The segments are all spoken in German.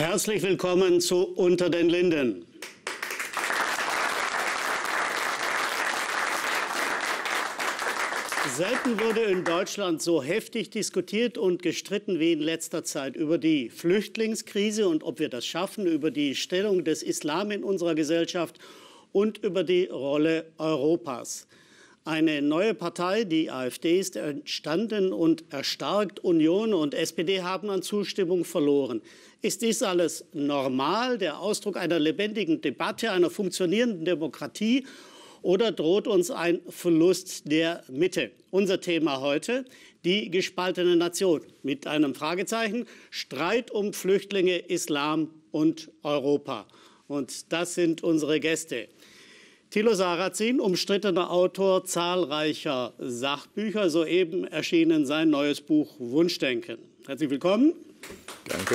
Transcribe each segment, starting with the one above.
Herzlich willkommen zu Unter den Linden. Selten wurde in Deutschland so heftig diskutiert und gestritten wie in letzter Zeit über die Flüchtlingskrise und ob wir das schaffen, über die Stellung des Islam in unserer Gesellschaft und über die Rolle Europas. Eine neue Partei, die AfD, ist entstanden und erstarkt. Union und SPD haben an Zustimmung verloren. Ist dies alles normal, der Ausdruck einer lebendigen Debatte, einer funktionierenden Demokratie, oder droht uns ein Verlust der Mitte? Unser Thema heute, die gespaltene Nation mit einem Fragezeichen, Streit um Flüchtlinge, Islam und Europa. Und das sind unsere Gäste. Thilo Sarrazin, umstrittener Autor zahlreicher Sachbücher. Soeben erschienen sein neues Buch Wunschdenken. Herzlich willkommen. Danke.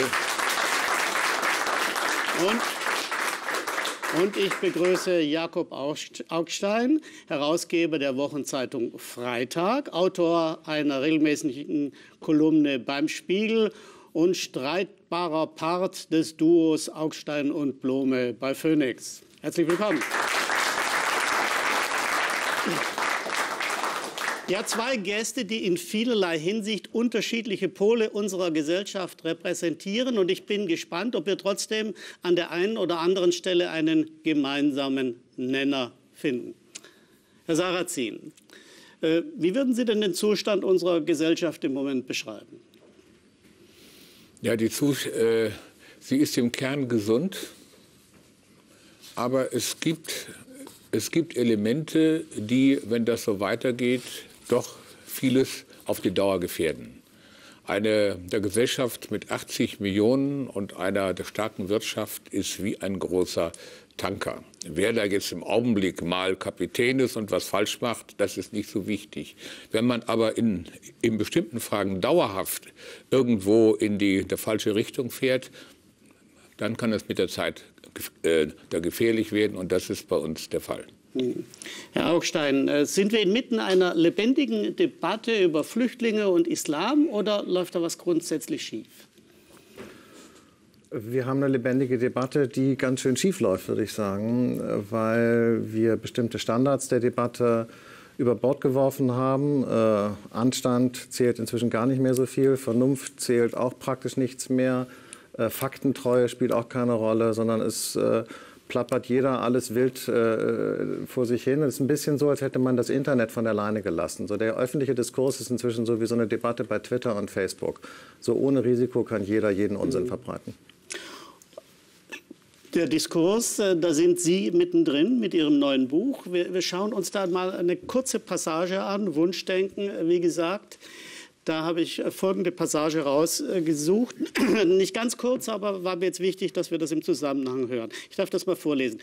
Und ich begrüße Jakob Augstein, Herausgeber der Wochenzeitung Freitag, Autor einer regelmäßigen Kolumne beim Spiegel und streitbarer Part des Duos Augstein und Blome bei Phoenix. Herzlich willkommen. Ja, zwei Gäste, die in vielerlei Hinsicht unterschiedliche Pole unserer Gesellschaft repräsentieren. Und ich bin gespannt, ob wir trotzdem an der einen oder anderen Stelle einen gemeinsamen Nenner finden. Herr Sarrazin, wie würden Sie denn den Zustand unserer Gesellschaft im Moment beschreiben? Ja, sie ist im Kern gesund, aber es gibt Elemente, die, wenn das so weitergeht, doch vieles auf die Dauer gefährden. Eine der Gesellschaft mit 80 Millionen und einer der starken Wirtschaft ist wie ein großer Tanker. Wer da jetzt im Augenblick mal Kapitän ist und was falsch macht, das ist nicht so wichtig. Wenn man aber in bestimmten Fragen dauerhaft irgendwo in die falsche Richtung fährt, dann kann es mit der Zeit da gefährlich werden, und das ist bei uns der Fall. Herr Augstein, sind wir inmitten einer lebendigen Debatte über Flüchtlinge und Islam, oder läuft da was grundsätzlich schief? Wir haben eine lebendige Debatte, die ganz schön schief läuft, würde ich sagen, weil wir bestimmte Standards der Debatte über Bord geworfen haben. Anstand zählt inzwischen gar nicht mehr so viel, Vernunft zählt auch praktisch nichts mehr. Faktentreue spielt auch keine Rolle, sondern es plappert jeder alles wild vor sich hin. Es ist ein bisschen so, als hätte man das Internet von der Leine gelassen. So, der öffentliche Diskurs ist inzwischen so wie so eine Debatte bei Twitter und Facebook. So ohne Risiko kann jeder jeden Unsinn verbreiten. Der Diskurs, da sind Sie mittendrin mit Ihrem neuen Buch. Wir schauen uns da mal eine kurze Passage an, Wunschdenken, wie gesagt. Da habe ich folgende Passage rausgesucht. Nicht ganz kurz, aber war mir jetzt wichtig, dass wir das im Zusammenhang hören. Ich darf das mal vorlesen.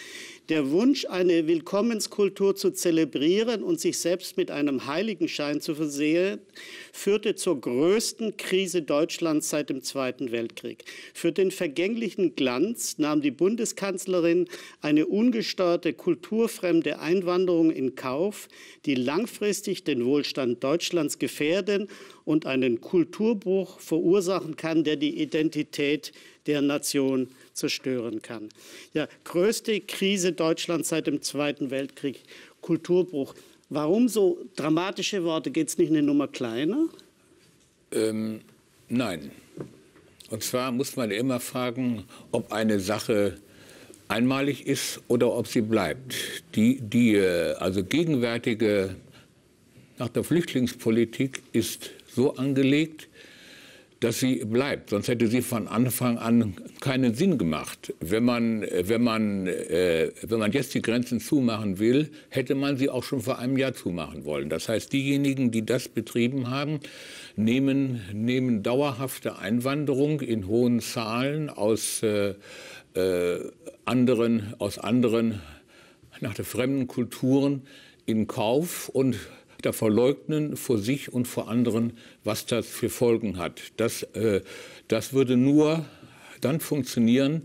Der Wunsch, eine Willkommenskultur zu zelebrieren und sich selbst mit einem Heiligenschein zu versehen, führte zur größten Krise Deutschlands seit dem Zweiten Weltkrieg. Für den vergänglichen Glanz nahm die Bundeskanzlerin eine ungesteuerte, kulturfremde Einwanderung in Kauf, die langfristig den Wohlstand Deutschlands gefährden und einen Kulturbruch verursachen kann, der die Identität der Nation zerstören kann. Ja, größte Krise Deutschlands seit dem Zweiten Weltkrieg, Kulturbruch. Warum so dramatische Worte? Geht es nicht eine Nummer kleiner? Nein. Und zwar muss man immer fragen, ob eine Sache einmalig ist oder ob sie bleibt. Die also gegenwärtige nach der Flüchtlingspolitik ist so angelegt, dass sie bleibt. Sonst hätte sie von Anfang an keinen Sinn gemacht. Wenn man jetzt die Grenzen zumachen will, hätte man sie auch schon vor einem Jahr zumachen wollen. Das heißt, diejenigen, die das betrieben haben, nehmen dauerhafte Einwanderung in hohen Zahlen aus anderen nach der fremden Kulturen in Kauf und da verleugnen vor sich und vor anderen, was das für Folgen hat. Das würde nur dann funktionieren,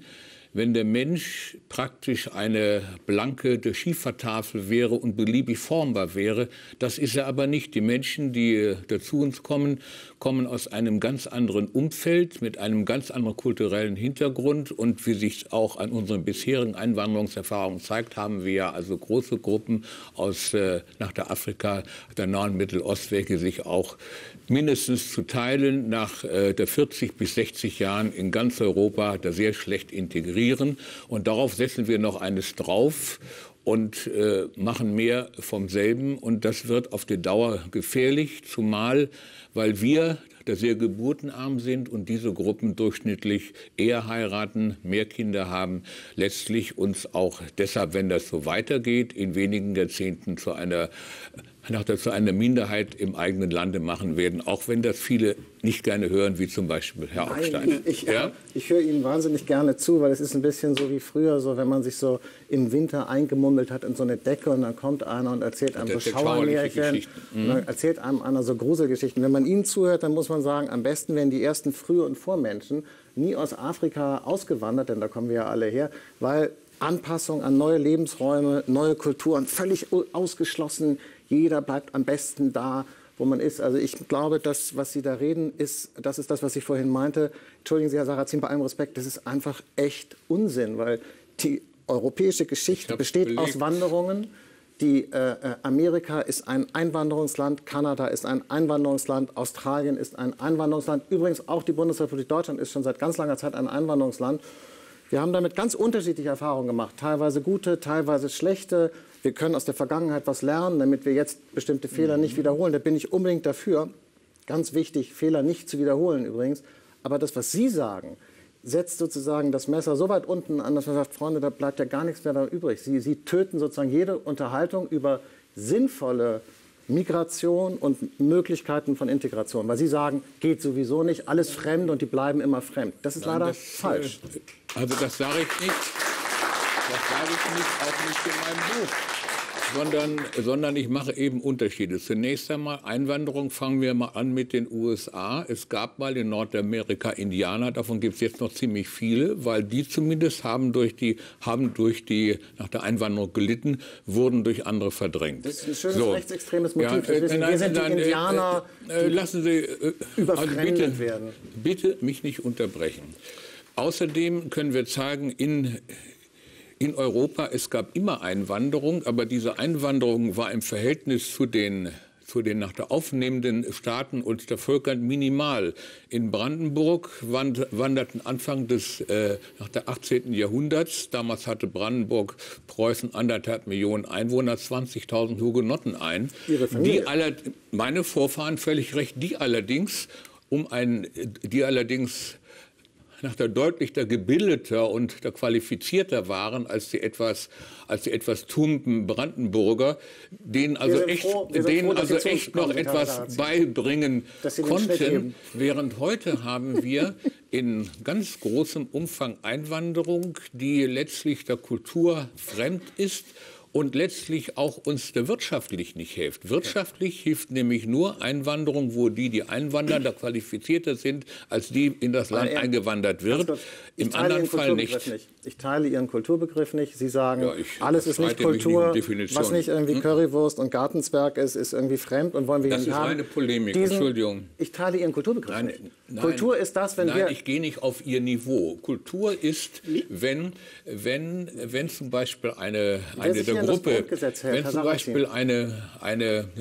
wenn der Mensch praktisch eine blanke Schiefertafel wäre und beliebig formbar wäre. Das ist er aber nicht. Die Menschen, die zu uns kommen, kommen aus einem ganz anderen Umfeld, mit einem ganz anderen kulturellen Hintergrund. Und wie sich auch an unseren bisherigen Einwanderungserfahrungen zeigt, haben wir ja also große Gruppen aus nach der Afrika, der nahen Mittelostwege, sich auch mindestens zu teilen nach der 40 bis 60 Jahren in ganz Europa, da sehr schlecht integriert. Und darauf setzen wir noch eines drauf und machen mehr vom selben. Und das wird auf die Dauer gefährlich, zumal, weil wir da sehr geburtenarm sind und diese Gruppen durchschnittlich eher heiraten, mehr Kinder haben, letztlich uns auch deshalb, wenn das so weitergeht, in wenigen Jahrzehnten zu einer Minderheit im eigenen Lande machen werden, auch wenn das viele nicht gerne hören, wie zum Beispiel Herr Augstein. Nein, ich höre Ihnen wahnsinnig gerne zu, weil es ist ein bisschen so wie früher, so wenn man sich so im Winter eingemummelt hat in so eine Decke und dann kommt einer und erzählt einem so Schauermärchen, erzählt einem einer so Gruselgeschichten. Wenn man ihnen zuhört, dann muss man sagen, am besten wären die ersten Früh- und Vormenschen nie aus Afrika ausgewandert, denn da kommen wir ja alle her, weil Anpassung an neue Lebensräume, neue Kulturen, völlig ausgeschlossen. Jeder bleibt am besten da, wo man ist. Also ich glaube, das, was Sie da reden, ist das, was ich vorhin meinte. Entschuldigen Sie, Herr Sarrazin, bei allem Respekt, das ist einfach echt Unsinn, weil die europäische Geschichte besteht aus Wanderungen. Amerika ist ein Einwanderungsland, Kanada ist ein Einwanderungsland, Australien ist ein Einwanderungsland. Übrigens auch die Bundesrepublik Deutschland ist schon seit ganz langer Zeit ein Einwanderungsland. Wir haben damit ganz unterschiedliche Erfahrungen gemacht, teilweise gute, teilweise schlechte. Wir können aus der Vergangenheit was lernen, damit wir jetzt bestimmte Fehler nicht wiederholen. Da bin ich unbedingt dafür. Ganz wichtig, Fehler nicht zu wiederholen übrigens. Aber das, was Sie sagen, setzt sozusagen das Messer so weit unten an, dass man sagt, Freunde, da bleibt ja gar nichts mehr da übrig. Sie töten sozusagen jede Unterhaltung über sinnvolle Migration und Möglichkeiten von Integration. Weil Sie sagen, geht sowieso nicht, alles fremd und die bleiben immer fremd. Das ist leider falsch. Also das sage ich nicht. Das sage ich nicht, auch nicht in meinem Buch. Sondern ich mache eben Unterschiede. Zunächst einmal Einwanderung, fangen wir mal an mit den USA. Es gab mal in Nordamerika Indianer, davon gibt es jetzt noch ziemlich viele, weil die zumindest haben durch die nach der Einwanderung gelitten, wurden durch andere verdrängt. Das ist ein schönes rechtsextremes Motiv. Ja, lassen Sie werden. Bitte mich nicht unterbrechen. Außerdem können wir zeigen, in Europa, es gab immer Einwanderung, aber diese Einwanderung war im Verhältnis zu den nach der aufnehmenden Staaten und der Völker minimal. In Brandenburg wanderten Anfang des nach der 18. Jahrhunderts, damals hatte Brandenburg Preußen 1,5 Millionen Einwohner, 20.000 Hugenotten ein. Ihre Familie? Meine Vorfahren völlig recht, die allerdings nach der deutlich gebildeter und der qualifizierter waren als die etwas tumpen Brandenburger, denen also echt noch etwas beibringen konnten. Während heute haben wir in ganz großem Umfang Einwanderung, die letztlich der Kultur fremd ist und letztlich auch uns der wirtschaftlich nicht hilft. Wirtschaftlich hilft nämlich nur Einwanderung, wo die einwandern, da qualifizierter sind, als die in das Land eingewandert wird. Im anderen Fall nicht. Ich teile Ihren Kulturbegriff nicht. Sie sagen, ja, alles ist nicht Kultur, was nicht irgendwie Currywurst und Gartenzwerg ist irgendwie fremd und wollen wir nicht haben. Das ist eine Polemik, Entschuldigung. Ich teile Ihren Kulturbegriff nicht. Nein, Kultur ist das, wenn ich gehe nicht auf Ihr Niveau. Kultur ist, wenn zum Beispiel eine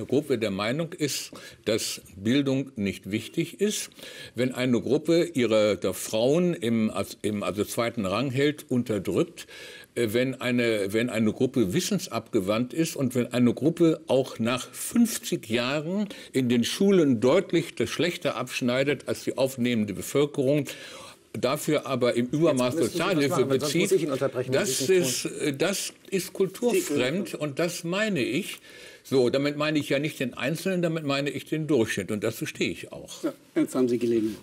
Gruppe der Meinung ist, dass Bildung nicht wichtig ist, wenn eine Gruppe der Frauen im zweiten Rang hält, unterdrückt, wenn eine Gruppe wissensabgewandt ist und wenn eine Gruppe auch nach 50 Jahren in den Schulen deutlich schlechter abschneidet als die aufnehmende Bevölkerung, dafür aber im Übermaß Sozialhilfe bezieht, das ist kulturfremd und das meine ich. So, damit meine ich ja nicht den Einzelnen, damit meine ich den Durchschnitt und dazu stehe ich auch. Ja, jetzt haben Sie gelegen.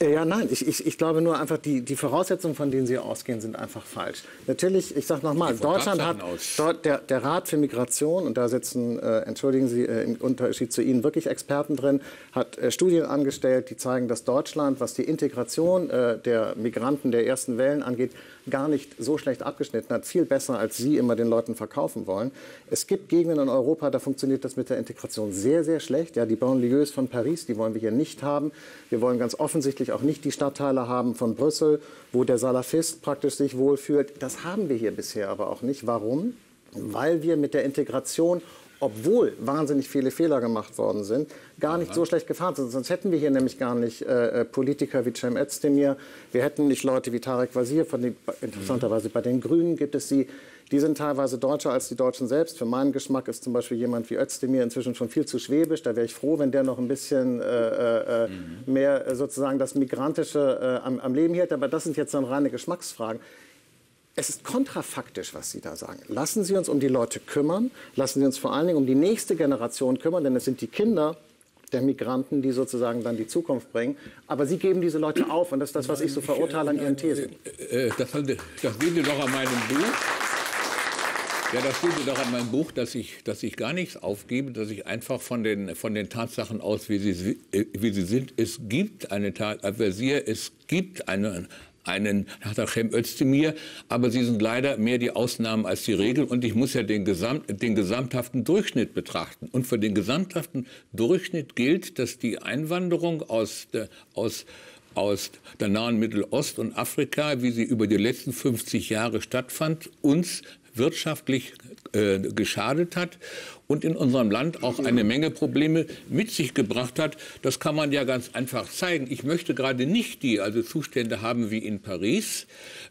Ja, nein, ich glaube nur einfach, die Voraussetzungen, von denen Sie ausgehen, sind einfach falsch. Natürlich, ich sage nochmal, Deutschland hat dort der Rat für Migration, und da sitzen, entschuldigen Sie, im Unterschied zu Ihnen wirklich Experten drin, hat Studien angestellt, die zeigen, dass Deutschland, was die Integration der Migranten der ersten Wellen angeht, gar nicht so schlecht abgeschnitten hat, viel besser, als Sie immer den Leuten verkaufen wollen. Es gibt Gegenden in Europa, da funktioniert das mit der Integration sehr, sehr schlecht. Ja, die Banlieues von Paris, die wollen wir hier nicht haben. Wir wollen ganz offensichtlich auch nicht die Stadtteile haben von Brüssel, wo der Salafist praktisch sich wohlfühlt. Das haben wir hier bisher aber auch nicht. Warum? Weil wir mit der Integration, obwohl wahnsinnig viele Fehler gemacht worden sind, gar nicht so schlecht gefahren sind. Sonst hätten wir hier nämlich gar nicht Politiker wie Cem Özdemir, wir hätten nicht Leute wie Tarek Wazir, interessanterweise bei den Grünen gibt es sie, die sind teilweise deutscher als die Deutschen selbst. Für meinen Geschmack ist zum Beispiel jemand wie Özdemir inzwischen schon viel zu schwäbisch, da wäre ich froh, wenn der noch ein bisschen mehr sozusagen das Migrantische am Leben hält, aber das sind jetzt dann reine Geschmacksfragen. Es ist kontrafaktisch, was Sie da sagen. Lassen Sie uns um die Leute kümmern, lassen Sie uns vor allen Dingen um die nächste Generation kümmern, denn es sind die Kinder der Migranten, die sozusagen dann die Zukunft bringen. Aber Sie geben diese Leute auf, und das ist das, was ich so verurteile an Ihren Thesen. Das steht doch an meinem Buch. Ja, das steht doch an meinem Buch, dass ich gar nichts aufgebe, dass ich einfach von den Tatsachen aus, wie sie sind. Es gibt eine Tarek-Wazir, es gibt einen Cem Özdemir, aber sie sind leider mehr die Ausnahmen als die Regel, und ich muss ja den gesamthaften Durchschnitt betrachten. Und für den gesamthaften Durchschnitt gilt, dass die Einwanderung aus der nahen Mittelost und Afrika, wie sie über die letzten 50 Jahre stattfand, uns wirtschaftlich geschadet hat und in unserem Land auch eine Menge Probleme mit sich gebracht hat. Das kann man ja ganz einfach zeigen. Ich möchte gerade nicht also Zustände haben wie in Paris.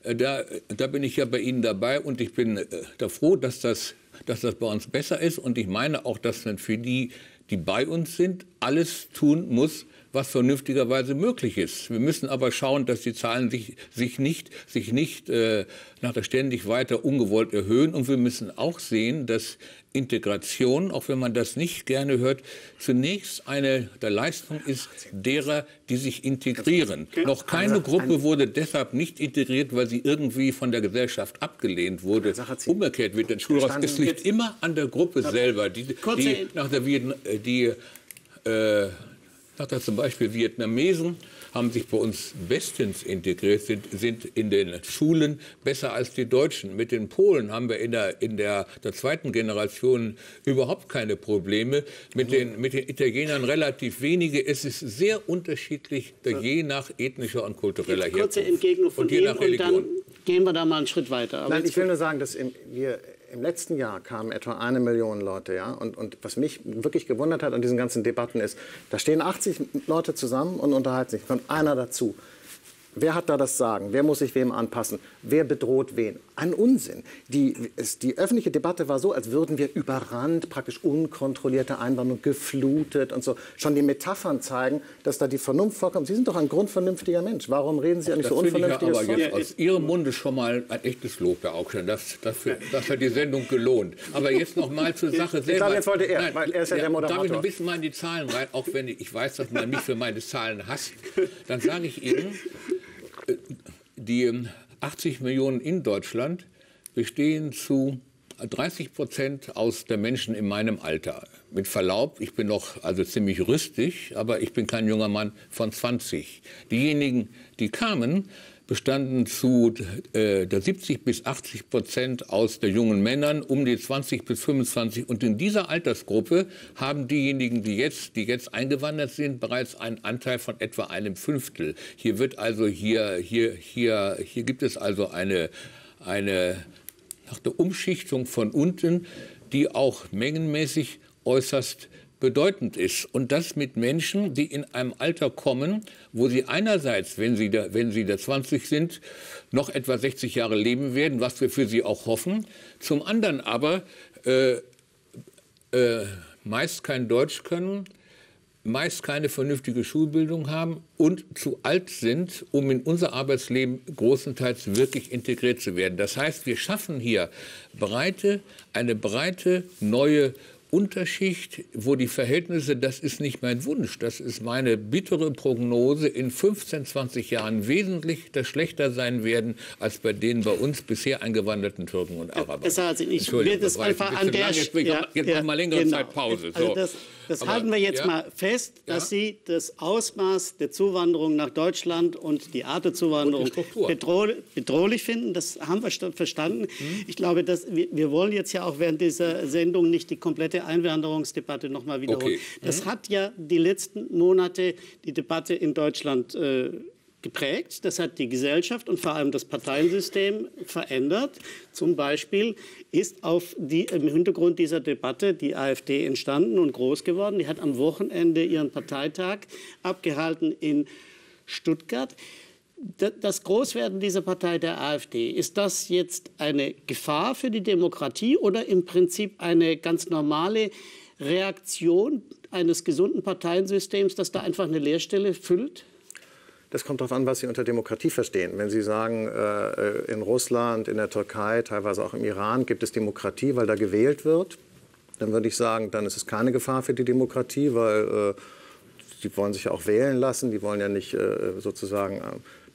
Da bin ich ja bei Ihnen dabei, und ich bin da froh, dass das bei uns besser ist. Und ich meine auch, dass man für die, die bei uns sind, alles tun muss, was vernünftigerweise möglich ist. Wir müssen aber schauen, dass die Zahlen sich nicht ständig weiter ungewollt erhöhen. Und wir müssen auch sehen, dass Integration, auch wenn man das nicht gerne hört, zunächst eine der Leistung ist derer, die sich integrieren. Noch keine Gruppe wurde deshalb nicht integriert, weil sie irgendwie von der Gesellschaft abgelehnt wurde. Umgekehrt wird der Schulhaus. Es liegt immer an der Gruppe selber, zum Beispiel Vietnamesen haben sich bei uns bestens integriert, sind in den Schulen besser als die Deutschen. Mit den Polen haben wir in der zweiten Generation überhaupt keine Probleme. Mit den Italienern relativ wenige. Es ist sehr unterschiedlich, je nach ethnischer und kultureller Herkunft. Kurze Entgegnung von Ihnen, und dann gehen wir da mal einen Schritt weiter. Aber nein, ich will nur sagen, dass wir... Im letzten Jahr kamen etwa 1 Million Leute, ja, und was mich wirklich gewundert hat an diesen ganzen Debatten ist, da stehen 80 Leute zusammen und unterhalten sich, kommt einer dazu. Wer hat da das Sagen? Wer muss sich wem anpassen? Wer bedroht wen? Ein Unsinn. Die öffentliche Debatte war so, als würden wir überrannt, praktisch unkontrollierte Einwanderung, geflutet und so. Schon die Metaphern zeigen, dass da die Vernunft vorkommt. Sie sind doch ein grundvernünftiger Mensch. Warum reden Sie eigentlich so unvernünftiges? Das finde ich aber jetzt aus Ihrem Munde schon mal ein echtes Lob, Herr Augstein. Das hat die Sendung gelohnt. Aber jetzt noch mal zur Sache selber. Ich glaube, jetzt wollte er, nein, weil er ist ja der Moderator. Darf ich ein bisschen mal in die Zahlen rein, auch wenn ich weiß, dass man mich für meine Zahlen hasst. Dann sage ich Ihnen... Die 80 Millionen in Deutschland bestehen zu 30% aus der Menschen in meinem Alter. Mit Verlaub, ich bin noch ziemlich rüstig, aber ich bin kein junger Mann von 20. Diejenigen, die kamen, bestanden zu 70 bis 80% aus der jungen Männern, um die 20 bis 25. Und in dieser Altersgruppe haben diejenigen, die jetzt eingewandert sind, bereits einen Anteil von etwa 1/5. Hier wird also hier gibt es also eine Umschichtung von unten, die auch mengenmäßig äußerst bedeutend ist. Und das mit Menschen, die in einem Alter kommen, wo sie einerseits, wenn sie da 20 sind, noch etwa 60 Jahre leben werden, was wir für sie auch hoffen. Zum anderen aber meist kein Deutsch können, meist keine vernünftige Schulbildung haben und zu alt sind, um in unser Arbeitsleben großenteils wirklich integriert zu werden. Das heißt, wir schaffen hier eine breite neue Unterschicht, wo die Verhältnisse, das ist nicht mein Wunsch, das ist meine bittere Prognose, in 15, 20 Jahren wesentlich schlechter sein werden, als bei den bei uns bisher eingewanderten Türken und Arabern. Das heißt, ich will das einfach an der Stelle. Ja, jetzt noch mal längere Zeit Pause. So. Also das halten wir jetzt mal fest, dass Sie das Ausmaß der Zuwanderung nach Deutschland und die Art der Zuwanderung bedrohlich finden. Das haben wir verstanden. Ich glaube, dass wir wollen jetzt ja auch während dieser Sendung nicht die komplette Einwanderungsdebatte noch mal wiederholen. Okay. Das hat ja die letzten Monate die Debatte in Deutschland geprägt. Das hat die Gesellschaft und vor allem das Parteiensystem verändert. Zum Beispiel ist im Hintergrund dieser Debatte die AfD entstanden und groß geworden. Die hat am Wochenende ihren Parteitag abgehalten in Stuttgart. Das Großwerden dieser Partei, der AfD, ist das jetzt eine Gefahr für die Demokratie oder im Prinzip eine ganz normale Reaktion eines gesunden Parteiensystems, das da einfach eine Leerstelle füllt? Das kommt darauf an, was Sie unter Demokratie verstehen. Wenn Sie sagen, in Russland, in der Türkei, teilweise auch im Iran gibt es Demokratie, weil da gewählt wird, dann würde ich sagen, dann ist es keine Gefahr für die Demokratie, weil die wollen sich auch wählen lassen, die wollen ja nicht sozusagen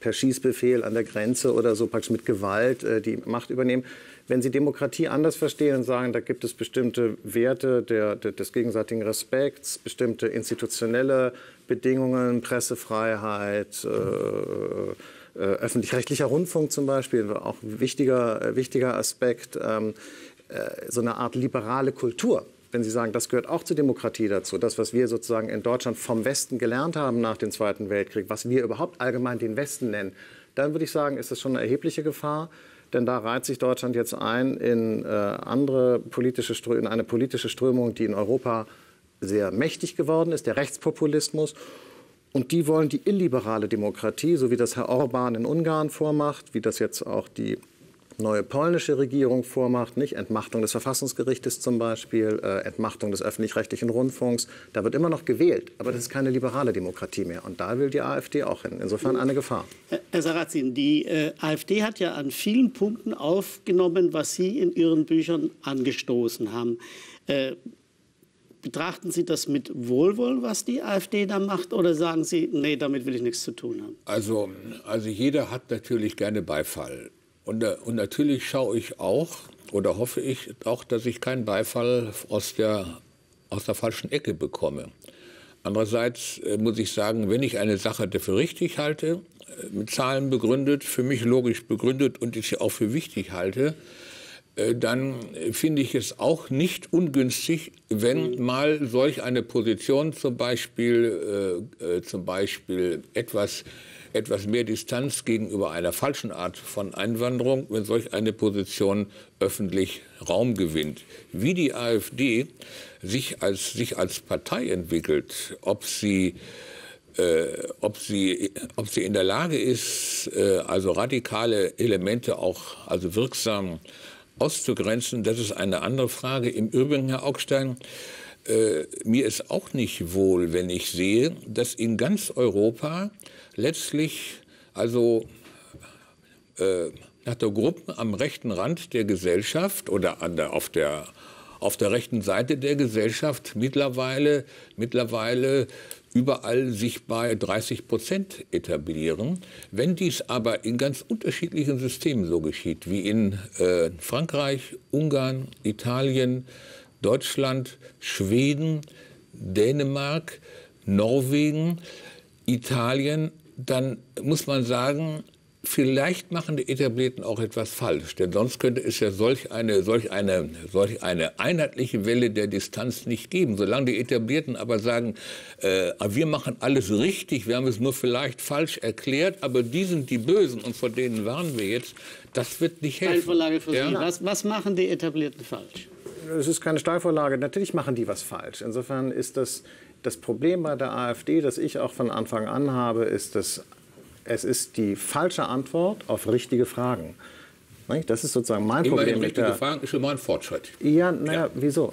per Schießbefehl an der Grenze oder so praktisch mit Gewalt die Macht übernehmen. Wenn Sie Demokratie anders verstehen und sagen, da gibt es bestimmte Werte des gegenseitigen Respekts, bestimmte institutionelle Bedingungen, Pressefreiheit, öffentlich-rechtlicher Rundfunk zum Beispiel, auch wichtiger Aspekt, so eine Art liberale Kultur. Wenn Sie sagen, das gehört auch zur Demokratie dazu, das, was wir sozusagen in Deutschland vom Westen gelernt haben nach dem Zweiten Weltkrieg, was wir überhaupt allgemein den Westen nennen, dann würde ich sagen, ist das schon eine erhebliche Gefahr. Denn da reiht sich Deutschland jetzt ein in eine politische Strömung, die in Europa sehr mächtig geworden ist, der Rechtspopulismus. Und die wollen die illiberale Demokratie, so wie das Herr Orbán in Ungarn vormacht, wie das jetzt auch die neue polnische Regierung vormacht, nicht? Entmachtung des Verfassungsgerichtes zum Beispiel, Entmachtung des öffentlich-rechtlichen Rundfunks. Da wird immer noch gewählt, aber das ist keine liberale Demokratie mehr. Und da will die AfD auch hin. Insofern eine Gefahr. Herr Sarrazin, die AfD hat ja an vielen Punkten aufgenommen, was Sie in Ihren Büchern angestoßen haben. Betrachten Sie das mit Wohlwollen, was die AfD da macht, oder sagen Sie, nee, damit will ich nichts zu tun haben? Also jeder hat natürlich gerne Beifall. Und natürlich schaue ich auch oder hoffe ich auch, dass ich keinen Beifall aus der falschen Ecke bekomme. Andererseits muss ich sagen, wenn ich eine Sache dafür richtig halte, mit Zahlen begründet, für mich logisch begründet und ich sie auch für wichtig halte, dann finde ich es auch nicht ungünstig, wenn mal solch eine Position zum Beispiel etwas mehr Distanz gegenüber einer falschen Art von Einwanderung, wenn solch eine Position öffentlich Raum gewinnt. Wie die AfD sich als Partei entwickelt, ob sie in der Lage ist, also radikale Elemente auch wirksam auszugrenzen, das ist eine andere Frage. Im Übrigen, Herr Augstein, mir ist auch nicht wohl, wenn ich sehe, dass in ganz Europa letztlich nach der Gruppe am rechten Rand der Gesellschaft oder auf der rechten Seite der Gesellschaft mittlerweile überall sich bei 30% etablieren. Wenn dies aber in ganz unterschiedlichen Systemen so geschieht, wie in Frankreich, Ungarn, Italien, Deutschland, Schweden, Dänemark, Norwegen, Italien, dann muss man sagen, vielleicht machen die Etablierten auch etwas falsch. Denn sonst könnte es ja solch eine einheitliche Welle der Distanz nicht geben. Solange die Etablierten aber sagen, wir machen alles richtig, wir haben es nur vielleicht falsch erklärt, aber die sind die Bösen und vor denen warnen wir jetzt, das wird nicht helfen. Steilvorlage für Sie. Ja? Was machen die Etablierten falsch? Es ist keine Steilvorlage. Natürlich machen die was falsch. Insofern ist das Problem bei der AfD, das ich auch von Anfang an habe, ist, dass es ist die falsche Antwort auf richtige Fragen. Das ist sozusagen mein Problem. Richtige Fragen ist schon mal ein Fortschritt. Ja, naja, wieso?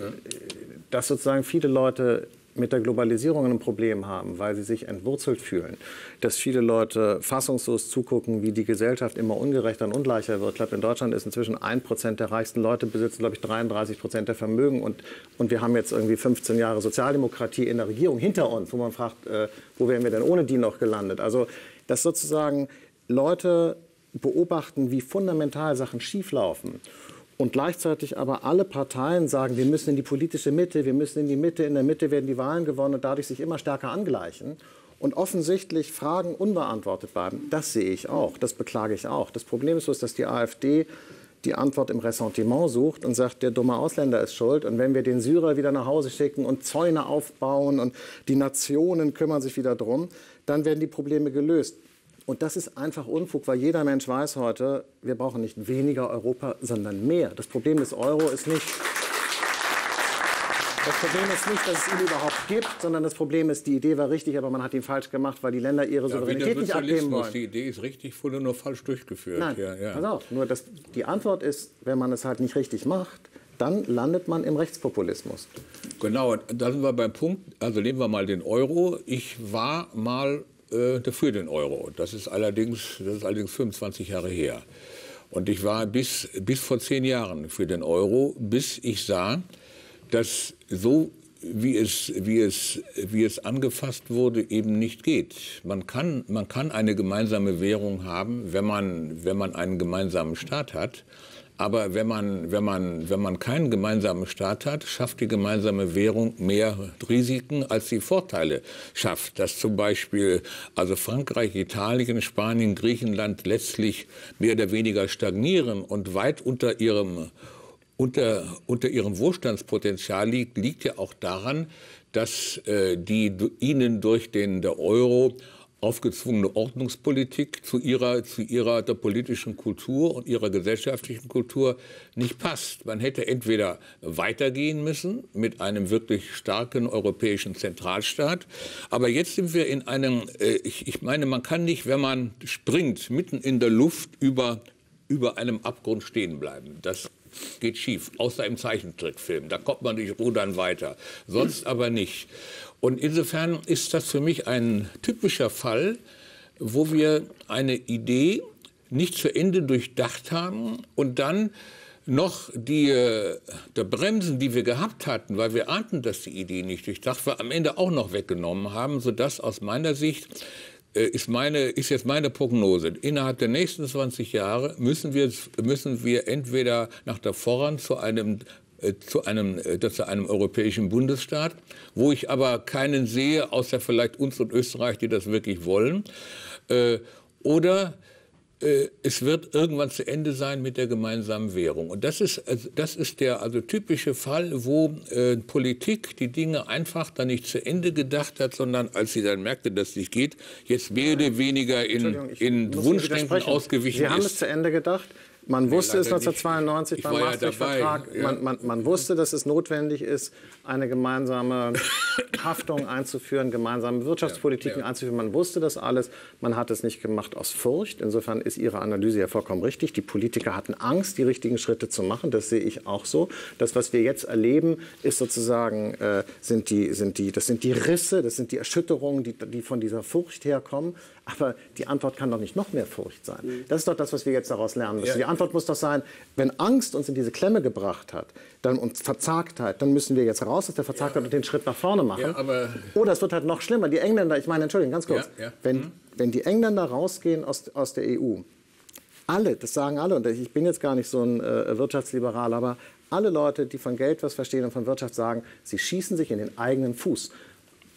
Dass sozusagen viele Leute mit der Globalisierung ein Problem haben, weil sie sich entwurzelt fühlen, dass viele Leute fassungslos zugucken, wie die Gesellschaft immer ungerechter und ungleicher wird. Ich glaube, in Deutschland ist inzwischen 1% der reichsten Leute besitzen, glaube ich, 33% der Vermögen. Und wir haben jetzt irgendwie 15 Jahre Sozialdemokratie in der Regierung hinter uns, wo man fragt, wo wären wir denn ohne die noch gelandet? Also, dass sozusagen Leute beobachten, wie fundamental Sachen schieflaufen. Und gleichzeitig aber alle Parteien sagen, wir müssen in die politische Mitte, wir müssen in die Mitte, in der Mitte werden die Wahlen gewonnen und dadurch sich immer stärker angleichen. Und offensichtlich Fragen unbeantwortet bleiben, das sehe ich auch, das beklage ich auch. Das Problem ist bloß, dass die AfD die Antwort im Ressentiment sucht und sagt, der dumme Ausländer ist schuld. Und wenn wir den Syrer wieder nach Hause schicken und Zäune aufbauen und die Nationen kümmern sich wieder drum, dann werden die Probleme gelöst. Und das ist einfach Unfug, weil jeder Mensch weiß heute, wir brauchen nicht weniger Europa, sondern mehr. Das Problem des Euro ist nicht, dass es ihn überhaupt gibt, sondern das Problem ist, die Idee war richtig, aber man hat ihn falsch gemacht, weil die Länder ihre Souveränität nicht abgeben wollen. Die Idee ist richtig, wurde nur falsch durchgeführt. Nein, ja. Pass auf, nur dass die Antwort ist, wenn man es halt nicht richtig macht, dann landet man im Rechtspopulismus. Genau, da sind wir beim Punkt, also nehmen wir mal den Euro. Ich war mal für den Euro. Das ist allerdings 25 Jahre her. Und ich war bis vor 10 Jahren für den Euro, bis ich sah, dass so, wie es angefasst wurde, eben nicht geht. Man kann eine gemeinsame Währung haben, wenn man einen gemeinsamen Staat hat. Aber wenn man keinen gemeinsamen Staat hat, schafft die gemeinsame Währung mehr Risiken, als sie Vorteile schafft. Dass zum Beispiel also Frankreich, Italien, Spanien, Griechenland letztlich mehr oder weniger stagnieren und weit unter ihrem Wohlstandspotenzial liegt, liegt ja auch daran, dass die ihnen durch den Euro aufgezwungene Ordnungspolitik zu ihrer der politischen Kultur und ihrer gesellschaftlichen Kultur nicht passt. Man hätte entweder weitergehen müssen mit einem wirklich starken europäischen Zentralstaat, aber jetzt sind wir in einem, ich meine, man kann nicht, wenn man springt, mitten in der Luft über einem Abgrund stehen bleiben. Das geht schief, außer im Zeichentrickfilm. Da kommt man durch Rudern weiter, sonst aber nicht. Und insofern ist das für mich ein typischer Fall, wo wir eine Idee nicht zu Ende durchdacht haben und dann noch die Bremsen, die wir gehabt hatten, weil wir ahnten, dass die Idee nicht durchdacht war, am Ende auch noch weggenommen haben, sodass aus meiner Sicht ist jetzt meine Prognose. Innerhalb der nächsten 20 Jahre müssen wir entweder nach da voran zu einem europäischen Bundesstaat, wo ich aber keinen sehe, außer vielleicht uns und Österreich, die das wirklich wollen, oder es wird irgendwann zu Ende sein mit der gemeinsamen Währung. Und das ist der typische Fall, wo Politik die Dinge einfach dann nicht zu Ende gedacht hat, sondern als sie dann merkte, dass es nicht geht, jetzt mehr oder weniger in Wunschdenken ausgewichen ist. Sie haben es zu Ende gedacht. Man wusste es 1992 beim Maastricht-Vertrag. Ja. Man wusste, dass es notwendig ist, eine gemeinsame Haftung einzuführen, gemeinsame Wirtschaftspolitiken einzuführen. Man wusste das alles. Man hat es nicht gemacht aus Furcht. Insofern ist Ihre Analyse ja vollkommen richtig. Die Politiker hatten Angst, die richtigen Schritte zu machen. Das sehe ich auch so. Das, was wir jetzt erleben, ist sozusagen, das sind die Risse, das sind die Erschütterungen, die von dieser Furcht herkommen. Aber die Antwort kann doch nicht noch mehr Furcht sein. Das ist doch das, was wir jetzt daraus lernen müssen. Ja. Die Antwort muss doch sein, wenn Angst uns in diese Klemme gebracht hat und Verzagtheit, dann müssen wir jetzt raus aus der Verzagtheit und den Schritt nach vorne machen. Ja, aber oder es wird halt noch schlimmer. Die Engländer, ich meine, Entschuldigung, ganz kurz. Ja, ja. Wenn die Engländer rausgehen aus der EU, alle, das sagen alle, und ich bin jetzt gar nicht so ein Wirtschaftsliberal, aber alle Leute, die von Geld was verstehen und von Wirtschaft sagen, sie schießen sich in den eigenen Fuß.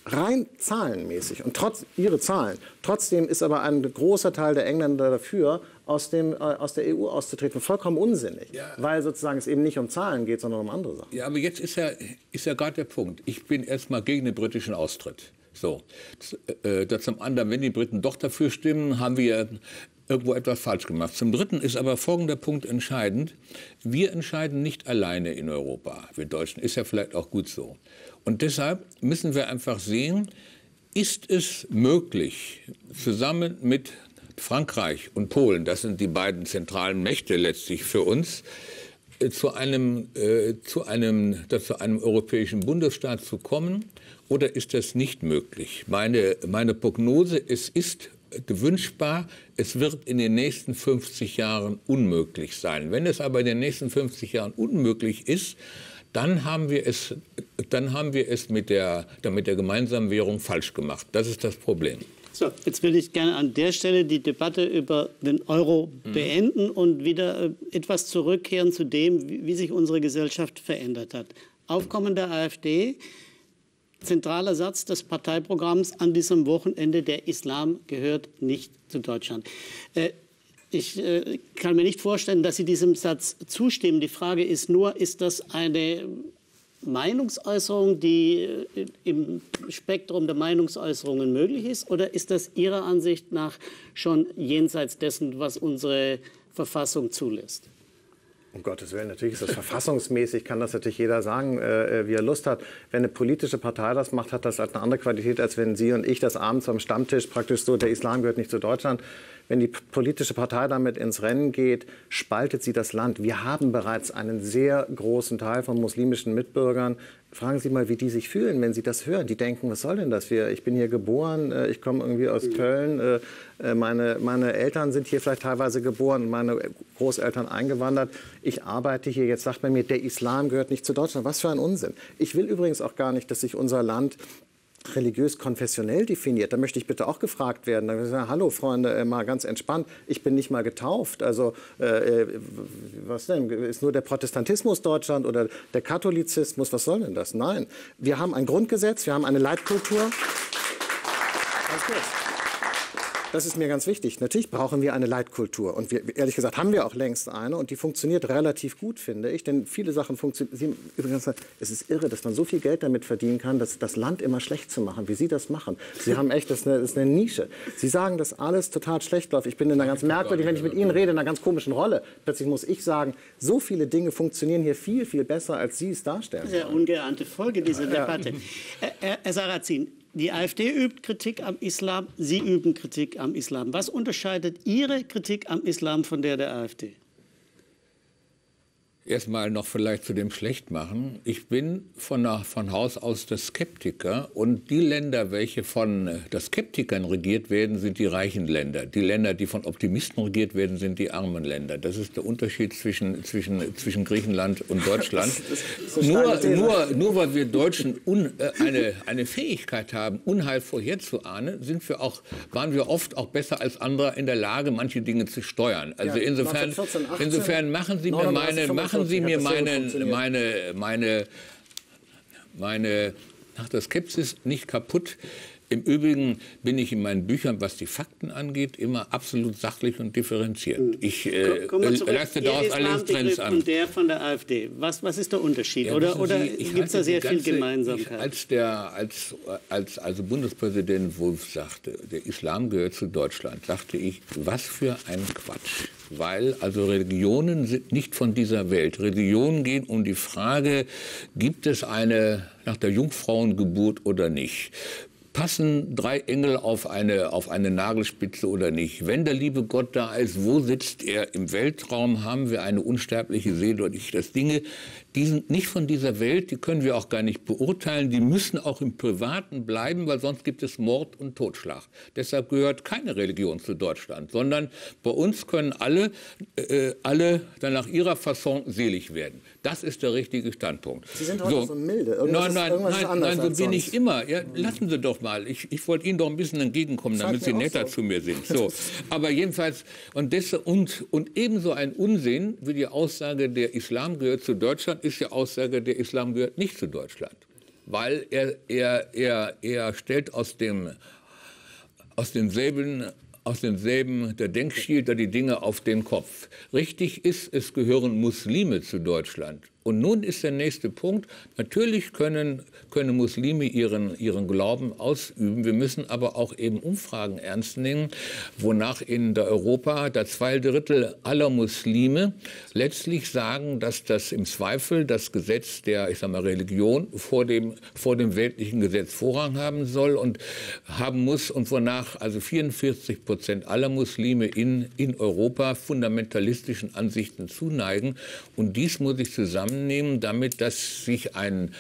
Rein zahlenmäßig und trotz ihre Zahlen. Trotzdem ist aber ein großer Teil der Engländer dafür, aus der EU auszutreten. Vollkommen unsinnig, weil sozusagen es eben nicht um Zahlen geht, sondern um andere Sachen. Ja, aber jetzt ist ja gerade der Punkt. Ich bin erstmal gegen den britischen Austritt. So, zum anderen, wenn die Briten doch dafür stimmen, haben wir irgendwo etwas falsch gemacht. Zum Dritten ist aber folgender Punkt entscheidend. Wir entscheiden nicht alleine in Europa, wir Deutschen. Ist ja vielleicht auch gut so. Und deshalb müssen wir einfach sehen, ist es möglich, zusammen mit Frankreich und Polen, das sind die beiden zentralen Mächte letztlich für uns, zu einem europäischen Bundesstaat zu kommen, oder ist das nicht möglich? Meine Prognose, es ist wünschbar, es wird in den nächsten 50 Jahren unmöglich sein. Wenn es aber in den nächsten 50 Jahren unmöglich ist, dann haben wir es mit der gemeinsamen Währung falsch gemacht. Das ist das Problem. So, jetzt würde ich gerne an der Stelle die Debatte über den Euro beenden und wieder etwas zurückkehren zu dem, wie sich unsere Gesellschaft verändert hat. Aufkommen der AfD, zentraler Satz des Parteiprogramms an diesem Wochenende: Der Islam gehört nicht zu Deutschland. Ich kann mir nicht vorstellen, dass Sie diesem Satz zustimmen. Die Frage ist nur, ist das eine Meinungsäußerung, die im Spektrum der Meinungsäußerungen möglich ist? Oder ist das Ihrer Ansicht nach schon jenseits dessen, was unsere Verfassung zulässt? Um Gottes Willen, natürlich ist das verfassungsmäßig, kann das natürlich jeder sagen, wie er Lust hat. Wenn eine politische Partei das macht, hat das halt eine andere Qualität, als wenn Sie und ich das abends am Stammtisch praktisch so, der Islam gehört nicht zu Deutschland. Wenn die politische Partei damit ins Rennen geht, spaltet sie das Land. Wir haben bereits einen sehr großen Teil von muslimischen Mitbürgern. Fragen Sie mal, wie die sich fühlen, wenn sie das hören. Die denken, was soll denn das? Ich bin hier geboren, ich komme irgendwie aus Köln, meine Eltern sind hier vielleicht teilweise geboren, meine Großeltern eingewandert. Ich arbeite hier, jetzt sagt man mir, der Islam gehört nicht zu Deutschland. Was für ein Unsinn. Ich will übrigens auch gar nicht, dass sich unser Land religiös-konfessionell definiert. Da möchte ich bitte auch gefragt werden. Da sagen, hallo Freunde, mal ganz entspannt, ich bin nicht mal getauft. Also was denn? Ist nur der Protestantismus Deutschland oder der Katholizismus? Was soll denn das? Nein. Wir haben ein Grundgesetz, wir haben eine Leitkultur. Das ist mir ganz wichtig. Natürlich brauchen wir eine Leitkultur. Und wir, ehrlich gesagt, haben wir auch längst eine. Und die funktioniert relativ gut, finde ich. Denn viele Sachen funktionieren. Übrigens, es ist irre, dass man so viel Geld damit verdienen kann, das Land immer schlecht zu machen, wie Sie das machen. Sie haben echt, das ist eine Nische. Sie sagen, dass alles total schlecht läuft. Ich bin in einer ganz merkwürdigen, wenn ich mit Ihnen rede, in einer ganz komischen Rolle. Plötzlich muss ich sagen, so viele Dinge funktionieren hier viel, viel besser, als Sie es darstellen. Das ist ja eine ungeahnte Folge dieser Debatte. Herr Sarrazin, die AfD übt Kritik am Islam, Sie üben Kritik am Islam. Was unterscheidet Ihre Kritik am Islam von der AfD? Erstmal noch vielleicht zu dem Schlechtmachen. Ich bin von Haus aus der Skeptiker. Und die Länder, welche von Skeptikern regiert werden, sind die reichen Länder. Die Länder, die von Optimisten regiert werden, sind die armen Länder. Das ist der Unterschied zwischen Griechenland und Deutschland. Nur weil wir Deutschen eine Fähigkeit haben, Unheil vorherzuahnen, waren wir oft auch besser als andere in der Lage, manche Dinge zu steuern. Also ja, insofern machen Sie mir meine nach der Skepsis nicht kaputt. Im Übrigen bin ich in meinen Büchern, was die Fakten angeht, immer absolut sachlich und differenziert. Ich leiste daraus alle Trends an. Der von der AfD. Was ist der Unterschied? Ja, oder gibt es da sehr viel Gemeinsamkeit? Als Bundespräsident Wolf sagte, der Islam gehört zu Deutschland, dachte ich, was für ein Quatsch. Weil also Religionen sind nicht von dieser Welt. Religionen gehen um die Frage, gibt es eine nach der Jungfrauengeburt oder nicht? Passen drei Engel auf eine Nagelspitze oder nicht? Wenn der liebe Gott da ist, wo sitzt er? Im Weltraum haben wir eine unsterbliche Seele und ich das Dinge. Die sind nicht von dieser Welt, die können wir auch gar nicht beurteilen. Die müssen auch im Privaten bleiben, weil sonst gibt es Mord und Totschlag. Deshalb gehört keine Religion zu Deutschland, sondern bei uns können alle dann nach ihrer Fasson selig werden. Das ist der richtige Standpunkt. Sie sind heute so milde. Nein, so bin ich immer. Ja, lassen Sie doch mal. Ich wollte Ihnen doch ein bisschen entgegenkommen, damit Sie netter zu mir sind. So. Aber jedenfalls, und ebenso ein Unsinn wie die Aussage, der Islam gehört zu Deutschland, ist die Aussage, der Islam gehört nicht zu Deutschland, weil er stellt aus demselben der Denkschilder die Dinge auf den Kopf. Richtig ist, es gehören Muslime zu Deutschland. Und nun ist der nächste Punkt, natürlich können Muslime ihren Glauben ausüben. Wir müssen aber auch eben Umfragen ernst nehmen, wonach in Europa der 2 Drittel aller Muslime letztlich sagen, dass das im Zweifel das Gesetz der Religion vor dem weltlichen Gesetz Vorrang haben soll und haben muss. Und wonach also 44% aller Muslime in Europa fundamentalistischen Ansichten zuneigen. Und dies muss ich zusammen nehmen, damit dass sich ein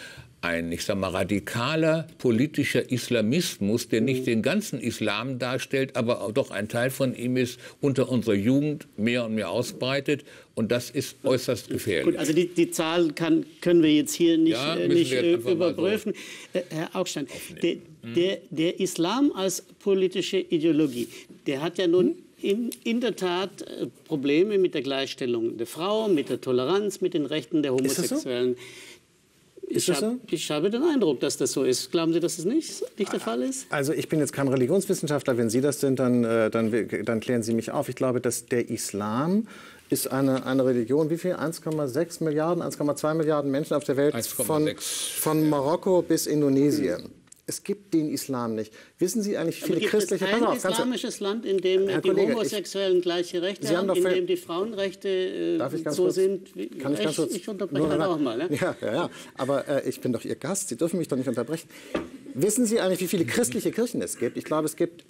ein, ich sag mal, radikaler politischer Islamismus, der nicht den ganzen Islam darstellt, aber doch ein Teil von ihm ist, unter unserer Jugend mehr und mehr ausbreitet. Und das ist äußerst gefährlich. Gut, also die Zahl können wir jetzt hier nicht, ja, nicht jetzt überprüfen. So Herr Augstein, der Islam als politische Ideologie, der hat ja nun in der Tat Probleme mit der Gleichstellung der Frau, mit der Toleranz, mit den Rechten der Homosexuellen. Ist das so? Ich habe den Eindruck, dass das so ist. Glauben Sie, dass es nicht der Fall ist? Also ich bin jetzt kein Religionswissenschaftler. Wenn Sie das sind, dann klären Sie mich auf. Ich glaube, dass der Islam ist eine Religion, wie viel? 1,6 Milliarden, 1,2 Milliarden Menschen auf der Welt, von Marokko bis Indonesien. Es gibt den Islam nicht. Wissen Sie eigentlich, wie viele christliche... Aber gibt es kein islamisches Land, in dem die Homosexuellen gleiche Rechte haben, in dem die Frauenrechte so sind? Kann ich ganz kurz... Ich unterbreche halt auch mal. Ne? Ja. Aber ich bin doch Ihr Gast, Sie dürfen mich doch nicht unterbrechen. Wissen Sie eigentlich, wie viele christliche Kirchen es gibt? Ich glaube, es gibt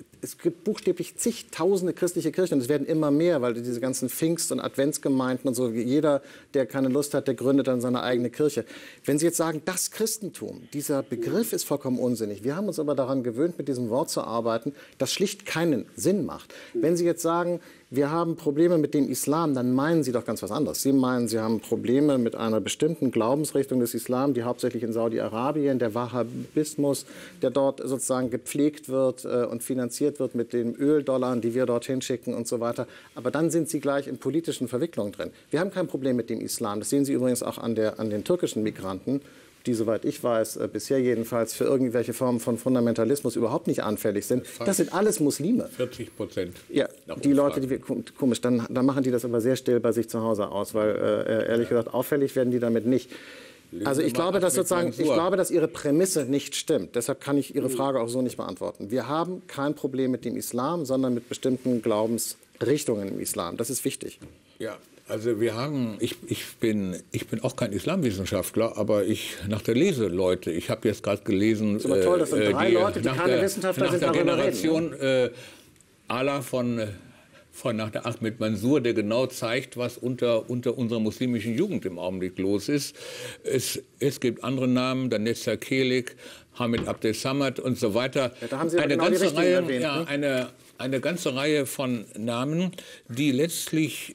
buchstäblich zigtausende christliche Kirchen. Und es werden immer mehr, weil diese ganzen Pfingst- und Adventsgemeinden und so, jeder, der keine Lust hat, der gründet dann seine eigene Kirche. Wenn Sie jetzt sagen, das Christentum, dieser Begriff ist vollkommen unsinnig. Wir haben uns aber daran gewöhnt, mit diesem Wort zu arbeiten, das schlicht keinen Sinn macht. Wenn Sie jetzt sagen, wir haben Probleme mit dem Islam, dann meinen Sie doch ganz was anderes. Sie meinen, Sie haben Probleme mit einer bestimmten Glaubensrichtung des Islam, die hauptsächlich in Saudi-Arabien, der Wahhabismus, der dort sozusagen gepflegt wird und finanziert wird mit den Öldollaren, die wir dorthin schicken und so weiter. Aber dann sind Sie gleich in politischen Verwicklungen drin. Wir haben kein Problem mit dem Islam. Das sehen Sie übrigens auch an den türkischen Migranten, die, soweit ich weiß, bisher jedenfalls für irgendwelche Formen von Fundamentalismus überhaupt nicht anfällig sind. Das sind alles Muslime. 40%. Ja, die Leute, die wir... Komisch, dann machen die das aber sehr still bei sich zu Hause aus, weil, ehrlich gesagt, auffällig werden die damit nicht. Also ich glaube, dass Ihre Prämisse nicht stimmt. Deshalb kann ich Ihre Frage auch so nicht beantworten. Wir haben kein Problem mit dem Islam, sondern mit bestimmten Glaubensrichtungen im Islam. Das ist wichtig. Ja. Also wir haben, ich bin auch kein Islamwissenschaftler, aber ich lese Leute. Ich habe jetzt gerade gelesen, das ist aber toll, das sind drei Leute, die keine Wissenschaftler sind, nach der Generation Allah nach der Ahmed Mansur, der genau zeigt, was unter unserer muslimischen Jugend im Augenblick los ist. Es gibt andere Namen, der Necla Kelek, Hamid Abdel Samad und so weiter. Ja, da haben Sie eine genau ganze Reihe, erwähnt, ja, ne? eine ganze Reihe von Namen, die letztlich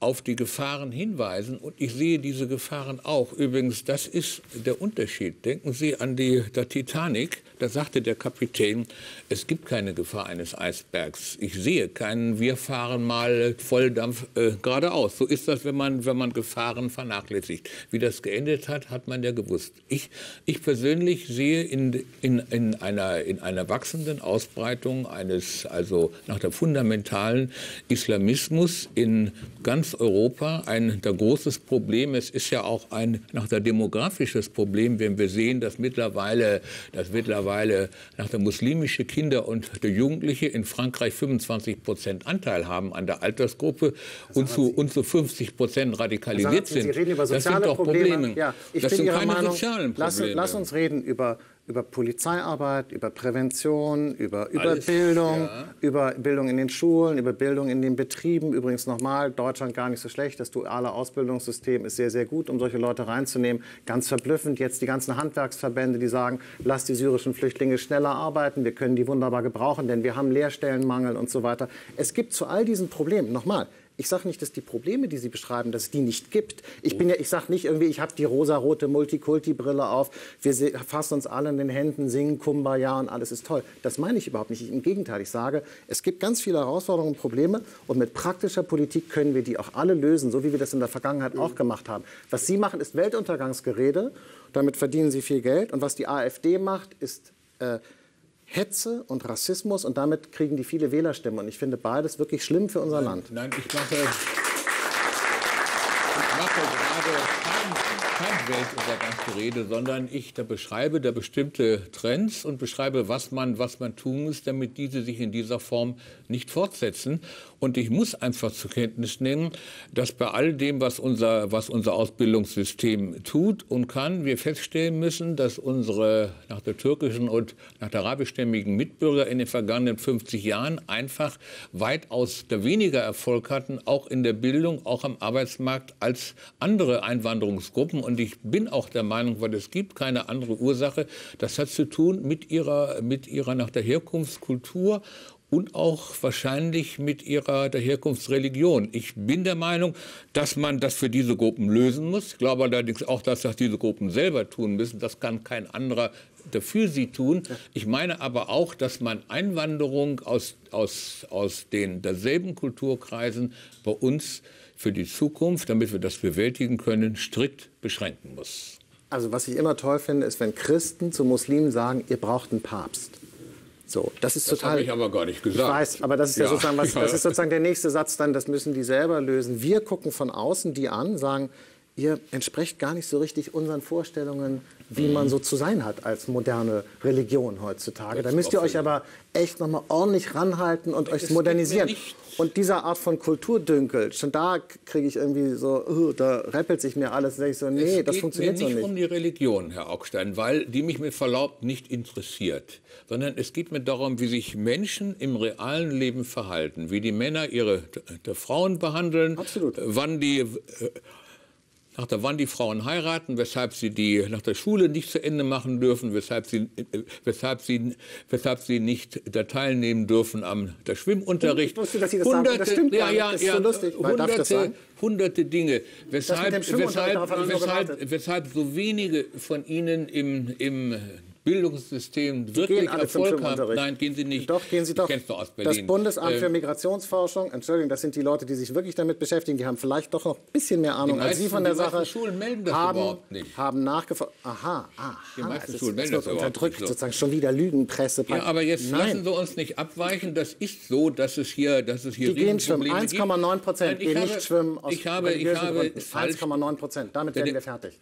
auf die Gefahren hinweisen. Und ich sehe diese Gefahren auch. Übrigens, das ist der Unterschied. Denken Sie an der Titanic. Da sagte der Kapitän, es gibt keine Gefahr eines Eisbergs. Ich sehe keinen, wir fahren mal Volldampf geradeaus. So ist das, wenn man Gefahren vernachlässigt. Wie das geendet hat, hat man ja gewusst. Ich persönlich sehe in einer wachsenden Ausbreitung eines, also nach der fundamentalen Islamismus in ganz Europa ein großes Problem. Es ist ja auch ein demografisches Problem, wenn wir sehen, dass mittlerweile muslimische Kinder und der Jugendliche in Frankreich 25% Anteil haben an der Altersgruppe und zu 50% radikalisiert sind. Sie reden über soziale Probleme. Ja, das sind keine sozialen Probleme. Lass uns reden über Polizeiarbeit, über Prävention, über Bildung, über Bildung in den Schulen, über Bildung in den Betrieben. Übrigens nochmal, Deutschland gar nicht so schlecht. Das duale Ausbildungssystem ist sehr, sehr gut, um solche Leute reinzunehmen. Ganz verblüffend jetzt die ganzen Handwerksverbände, die sagen, lasst die syrischen Flüchtlinge schneller arbeiten. Wir können die wunderbar gebrauchen, denn wir haben Lehrstellenmangel und so weiter. Es gibt zu all diesen Problemen, nochmal, ich sage nicht, dass die Probleme, die Sie beschreiben, dass es die nicht gibt. Ich sage nicht irgendwie, ich habe die rosarote Multikulti-Brille auf, wir fassen uns alle in den Händen, singen Kumbaya und alles ist toll. Das meine ich überhaupt nicht. Im Gegenteil, ich sage, es gibt ganz viele Herausforderungen und Probleme und mit praktischer Politik können wir die auch alle lösen, so wie wir das in der Vergangenheit auch gemacht haben. Was Sie machen, ist Weltuntergangsgerede, damit verdienen Sie viel Geld. Und was die AfD macht, ist... Hetze und Rassismus, und damit kriegen die viele Wählerstimmen. Und ich finde beides wirklich schlimm für unser Land. Nein, ich mache gerade kein Weltuntergangsgerede, sondern ich beschreibe da bestimmte Trends und beschreibe, was man tun muss, damit diese sich in dieser Form nicht fortsetzen. Und ich muss einfach zur Kenntnis nehmen, dass bei all dem, was unser Ausbildungssystem tut und kann, wir feststellen müssen, dass unsere nach der türkischen und nach der arabischstämmigen Mitbürger in den vergangenen 50 Jahren einfach weitaus weniger Erfolg hatten, auch in der Bildung, auch am Arbeitsmarkt, als andere Einwanderungsgruppen. und ich bin auch der Meinung, weil es gibt keine andere Ursache, das hat zu tun mit ihrer nach der Herkunftskultur und auch wahrscheinlich mit ihrer Herkunftsreligion. Ich bin der Meinung, dass man das für diese Gruppen lösen muss. Ich glaube allerdings auch, dass das diese Gruppen selber tun müssen. Das kann kein anderer dafür sie tun. Ich meine aber auch, dass man Einwanderung aus den derselben Kulturkreisen bei uns für die Zukunft, damit wir das bewältigen können, strikt beschränken muss. Also was ich immer toll finde, ist, wenn Christen zu Muslimen sagen, ihr braucht einen Papst. So, das ist total. Das habe ich aber gar nicht gesagt. Ich weiß, aber das ist ja, sozusagen was, das ist sozusagen der nächste Satz dann, das müssen die selber lösen. Wir gucken von außen die an, sagen, ihr entspricht gar nicht so richtig unseren Vorstellungen, wie man so zu sein hat als moderne Religion heutzutage. Da müsst ihr euch aber echt nochmal ordentlich ranhalten und euch modernisieren. Und dieser Art von Kulturdünkel, schon da kriege ich irgendwie so, da räppelt sich mir alles. Da denke ich so, nee, das funktioniert so nicht. Es geht mir nicht um die Religion, Herr Augstein, weil die mich mit Verlaub nicht interessiert. Sondern es geht mir darum, wie sich Menschen im realen Leben verhalten. Wie die Männer ihre Frauen behandeln. Absolut. Wann die Frauen heiraten, weshalb sie die nach der Schule nicht zu Ende machen dürfen, weshalb sie nicht da teilnehmen dürfen am Schwimmunterricht. Ich wusste, dass Sie das sagen. Das stimmt gar nicht. Das ist so lustig. Darf ich das sagen? Hunderte Dinge, weshalb so wenige von Ihnen im Bildungssystem wirklich Erfolg haben. Nein, gehen Sie nicht. Doch, gehen Sie doch. Das Bundesamt für Migrationsforschung, Entschuldigung, das sind die Leute, die sich wirklich damit beschäftigen, die haben vielleicht doch noch ein bisschen mehr Ahnung als Sie von der Sache. Die meisten Schulen melden das überhaupt nicht. Haben nachgefragt. Aha. Die meisten Schulen melden das überhaupt nicht. Sozusagen schon wieder Lügenpresse. Ja, aber jetzt lassen Sie uns nicht abweichen. Das ist so, dass es hier die gehen schwimmen. 1,9% gehen nicht schwimmen aus religiösen Gründen. 1,9%. Damit werden wir fertig.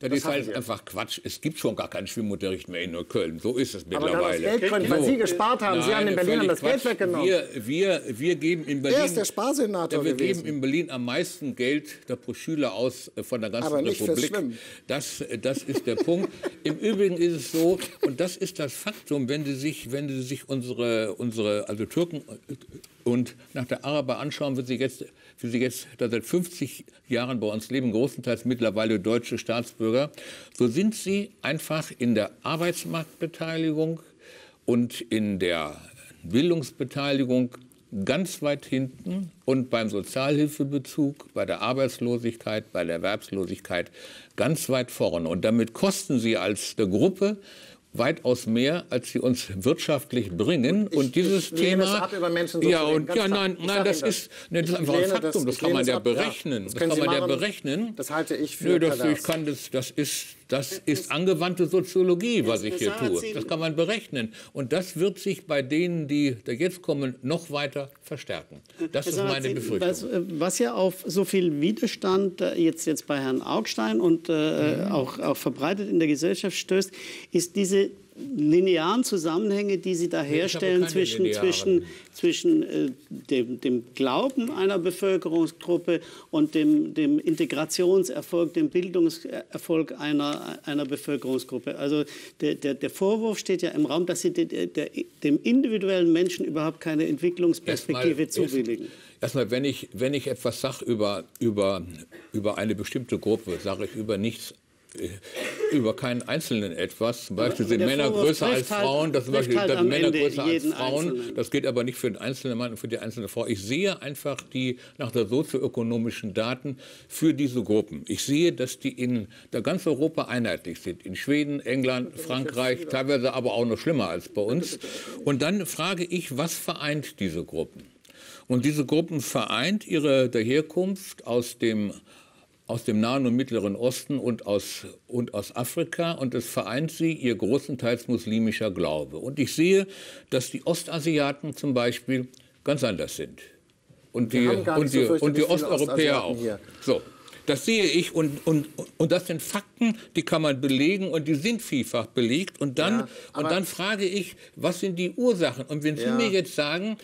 Das ist halt einfach Quatsch. Es gibt schon gar keinen Schwimmunterricht mehr in Neukölln. So ist es mittlerweile. Aber das Geld können, weil Sie gespart haben. Nein, Sie haben in Berlin das Geld weggenommen. Wir geben in Berlin. Er ist der Sparsenator gewesen. Wir geben in Berlin am meisten Geld pro Schüler aus von der ganzen Republik. Das ist der Punkt. Im Übrigen ist es so, und das ist das Faktum, wenn Sie sich unsere Türken und nach der Araber anschauen, wie sie jetzt da seit 50 Jahren bei uns leben, großenteils mittlerweile deutsche Staatsbürger, so sind sie einfach in der Arbeitsmarktbeteiligung und in der Bildungsbeteiligung ganz weit hinten und beim Sozialhilfebezug, bei der Arbeitslosigkeit, bei der Erwerbslosigkeit ganz weit vorn. Und damit kosten sie als der Gruppe weitaus mehr, als sie uns wirtschaftlich bringen. Und dieses Thema ab über Menschen so das ist einfach ein Faktum. Das kann man ja berechnen. Das halte ich für das ist angewandte Soziologie, was ich hier tue. Das kann man berechnen. Und das wird sich bei denen, die da jetzt kommen, noch weiter verstärken. Das ist meine Befürchtung. Was ja auf so viel Widerstand jetzt bei Herrn Augstein und auch verbreitet in der Gesellschaft stößt, ist diese linearen Zusammenhänge, die Sie da herstellen zwischen dem Glauben einer Bevölkerungsgruppe und dem Integrationserfolg, dem Bildungserfolg einer Bevölkerungsgruppe. Also der Vorwurf steht ja im Raum, dass Sie dem individuellen Menschen überhaupt keine Entwicklungsperspektive zubilligen. Erstmal, wenn ich etwas sage über eine bestimmte Gruppe, sage ich über nichts. Über keinen Einzelnen etwas. Zum Beispiel sind Männer größer als Frauen. Das gilt aber nicht für den einzelnen Mann und für die einzelne Frau. Ich sehe einfach nach der sozioökonomischen Daten für diese Gruppen. Ich sehe, dass die in ganz Europa einheitlich sind. In Schweden, England, Frankreich, teilweise aber auch noch schlimmer als bei uns. Und dann frage ich, was vereint diese Gruppen? Und diese Gruppen vereint ihre Herkunft aus dem Nahen und Mittleren Osten und aus Afrika. Und es vereint sie ihr großenteils muslimischer Glaube. Und ich sehe, dass die Ostasiaten zum Beispiel ganz anders sind. Und die Osteuropäer auch. So, das sehe ich. Und das sind Fakten, die kann man belegen. Und die sind vielfach belegt. Und dann frage ich, was sind die Ursachen? Und wenn Sie mir jetzt sagen,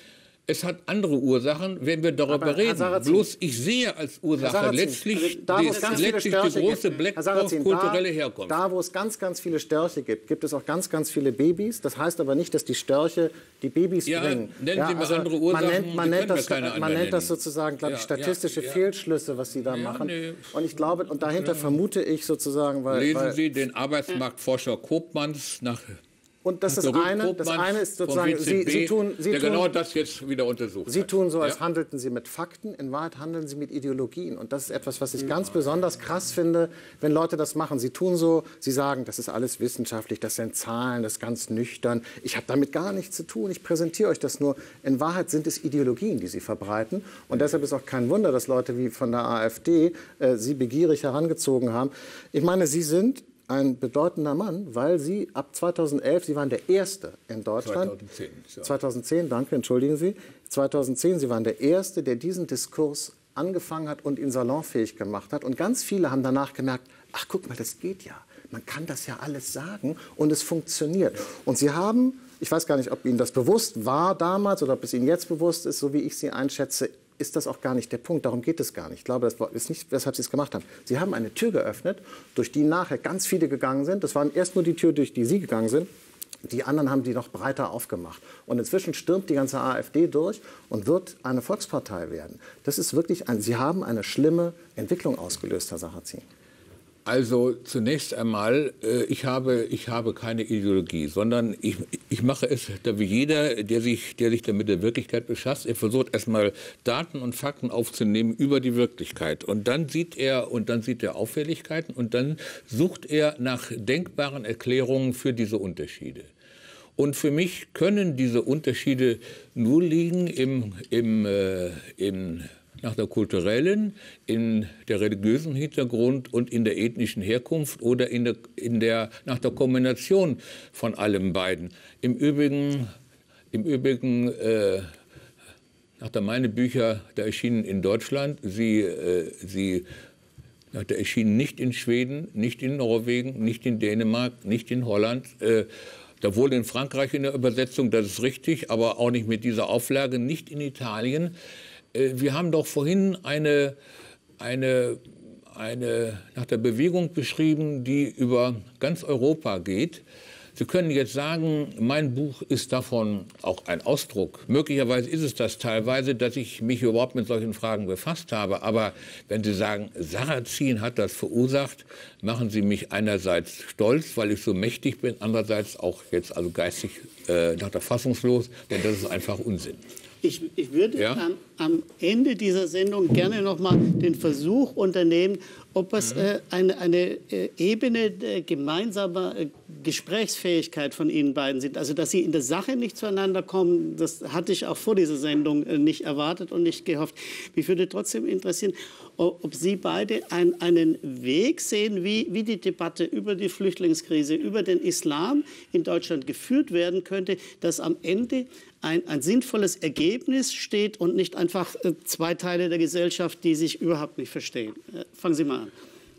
Es hat andere Ursachen, wenn wir darüber reden. Sarrazin, bloß ich sehe als Ursache Sarrazin, letztlich, die große Blackbox kulturelle Herkunft. Da, wo es ganz, ganz viele Störche gibt, gibt es auch ganz, ganz viele Babys. Das heißt aber nicht, dass die Störche die Babys bringen. Andere Ursachen. Man nennt das sozusagen, glaube ich, statistische Fehlschlüsse, was Sie da machen. Und ich glaube, und dahinter vermute ich sozusagen, weil... Lesen Sie den Arbeitsmarktforscher Koopmanns nach... Und das ist eine, ist sozusagen, genau das jetzt wieder untersucht. Sie tun so, als handelten Sie mit Fakten, in Wahrheit handeln Sie mit Ideologien. Und das ist etwas, was ich ganz besonders krass finde, wenn Leute das machen. Sie tun so, sie sagen, das ist alles wissenschaftlich, das sind Zahlen, das ist ganz nüchtern. Ich habe damit gar nichts zu tun, ich präsentiere euch das nur. In Wahrheit sind es Ideologien, die sie verbreiten. Und deshalb ist auch kein Wunder, dass Leute wie von der AfD sie begierig herangezogen haben. Ich meine, sie sind... ein bedeutender Mann, weil Sie ab 2011, Sie waren der Erste in Deutschland. 2010. Ja. 2010, danke, entschuldigen Sie. 2010, Sie waren der Erste, der diesen Diskurs angefangen hat und ihn salonfähig gemacht hat. Und ganz viele haben danach gemerkt, ach guck mal, das geht ja. Man kann das ja alles sagen und es funktioniert. Und Sie haben, ich weiß gar nicht, ob Ihnen das bewusst war damals oder ob es Ihnen jetzt bewusst ist, so wie ich Sie einschätze, ist das auch gar nicht der Punkt, darum geht es gar nicht. Ich glaube, das ist nicht, weshalb Sie es gemacht haben. Sie haben eine Tür geöffnet, durch die nachher ganz viele gegangen sind. Das waren erst nur die Tür, durch die Sie gegangen sind. Die anderen haben die noch breiter aufgemacht. Und inzwischen stürmt die ganze AfD durch und wird eine Volkspartei werden. Das ist wirklich ein, Sie haben eine schlimme Entwicklung ausgelöst, Herr Sarrazin. Also zunächst einmal, ich habe keine Ideologie, sondern ich mache es wie jeder, der sich damit der Wirklichkeit befasst. Er versucht erstmal Daten und Fakten aufzunehmen über die Wirklichkeit. Und dann sieht er Auffälligkeiten und dann sucht er nach denkbaren Erklärungen für diese Unterschiede. Und für mich können diese Unterschiede nur liegen nach der kulturellen, in der religiösen Hintergrund und in der ethnischen Herkunft oder nach der Kombination von allem beiden. Im Übrigen, meine Bücher, da erschienen in Deutschland, da erschienen nicht in Schweden, nicht in Norwegen, nicht in Dänemark, nicht in Holland, da wohl in Frankreich in der Übersetzung, das ist richtig, aber auch nicht mit dieser Auflage, nicht in Italien. Wir haben doch vorhin eine nach der Bewegung beschrieben, die über ganz Europa geht. Sie können jetzt sagen, mein Buch ist davon auch ein Ausdruck. Möglicherweise ist es das teilweise, dass ich mich überhaupt mit solchen Fragen befasst habe. Aber wenn Sie sagen, Sarrazin hat das verursacht, machen Sie mich einerseits stolz, weil ich so mächtig bin, andererseits auch jetzt also geistig fassungslos, denn das ist einfach Unsinn. Ich würde am Ende dieser Sendung gerne noch mal den Versuch unternehmen, ob es eine Ebene gemeinsamer Gesprächsfähigkeit von Ihnen beiden sind. Also, dass Sie in der Sache nicht zueinander kommen, das hatte ich auch vor dieser Sendung nicht erwartet und nicht gehofft. Mich würde trotzdem interessieren, ob Sie beide einen Weg sehen, wie die Debatte über die Flüchtlingskrise, über den Islam in Deutschland geführt werden könnte, dass am Ende ein sinnvolles Ergebnis steht und nicht einfach zwei Teile der Gesellschaft, die sich überhaupt nicht verstehen. Fangen Sie mal an.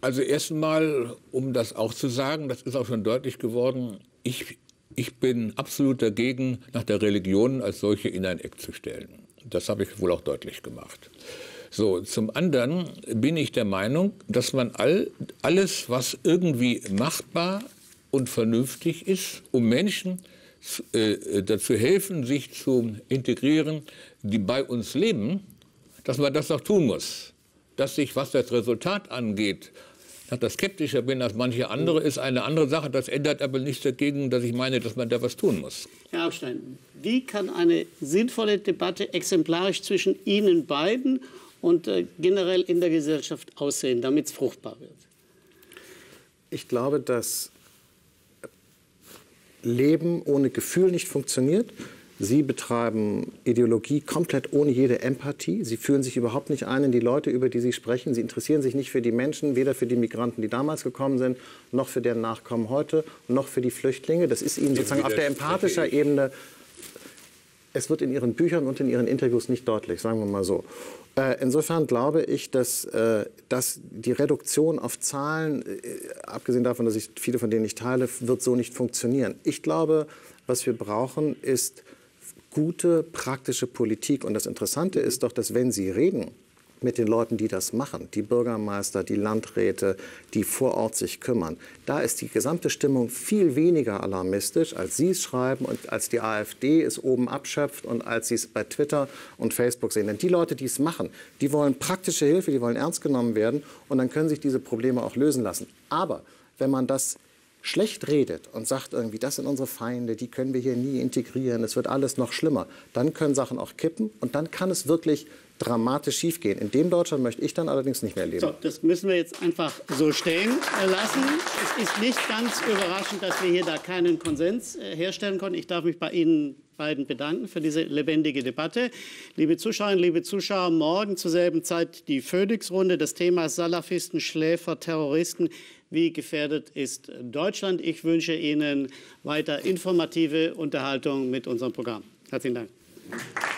Also erst mal, um das auch zu sagen, das ist auch schon deutlich geworden, ich bin absolut dagegen, nach der Religion als solche in ein Eck zu stellen. Das habe ich wohl auch deutlich gemacht. So, zum anderen bin ich der Meinung, dass man alles, was irgendwie machbar und vernünftig ist, um Menschen dazu helfen, sich zu integrieren, die bei uns leben, dass man das auch tun muss. Dass sich, was das Resultat angeht, dass ich skeptischer bin als manche andere, ist eine andere Sache. Das ändert aber nichts dagegen, dass ich meine, dass man da was tun muss. Herr Augstein, wie kann eine sinnvolle Debatte exemplarisch zwischen Ihnen beiden und generell in der Gesellschaft aussehen, damit es fruchtbar wird? Ich glaube, dass Leben ohne Gefühl nicht funktioniert. Sie betreiben Ideologie komplett ohne jede Empathie. Sie fühlen sich überhaupt nicht ein in die Leute, über die Sie sprechen. Sie interessieren sich nicht für die Menschen, weder für die Migranten, die damals gekommen sind, noch für deren Nachkommen heute, noch für die Flüchtlinge. Das ist Ihnen sozusagen auf der empathischer Ebene, es wird in Ihren Büchern und in Ihren Interviews nicht deutlich, sagen wir mal so. Insofern glaube ich, dass die Reduktion auf Zahlen, abgesehen davon, dass ich viele von denen nicht teile, wird so nicht funktionieren. Ich glaube, was wir brauchen, ist gute, praktische Politik. Und das Interessante ist doch, dass wenn Sie reden mit den Leuten, die das machen, die Bürgermeister, die Landräte, die vor Ort sich kümmern, da ist die gesamte Stimmung viel weniger alarmistisch, als Sie es schreiben und als die AfD es oben abschöpft und als Sie es bei Twitter und Facebook sehen. Denn die Leute, die es machen, die wollen praktische Hilfe, die wollen ernst genommen werden und dann können sich diese Probleme auch lösen lassen. Aber wenn man das schlecht redet und sagt irgendwie, das sind unsere Feinde, die können wir hier nie integrieren, es wird alles noch schlimmer, dann können Sachen auch kippen und dann kann es wirklich dramatisch schiefgehen. In dem Deutschland möchte ich dann allerdings nicht mehr leben. So, das müssen wir jetzt einfach so stehen lassen. Es ist nicht ganz überraschend, dass wir hier da keinen Konsens herstellen konnten. Ich darf mich bei Ihnen beiden bedanken für diese lebendige Debatte. Liebe Zuschauerinnen, liebe Zuschauer, morgen zur selben Zeit die Phoenix-Runde. Das Thema Salafisten, Schläfer, Terroristen. Wie gefährdet ist Deutschland? Ich wünsche Ihnen weiter informative Unterhaltung mit unserem Programm. Herzlichen Dank.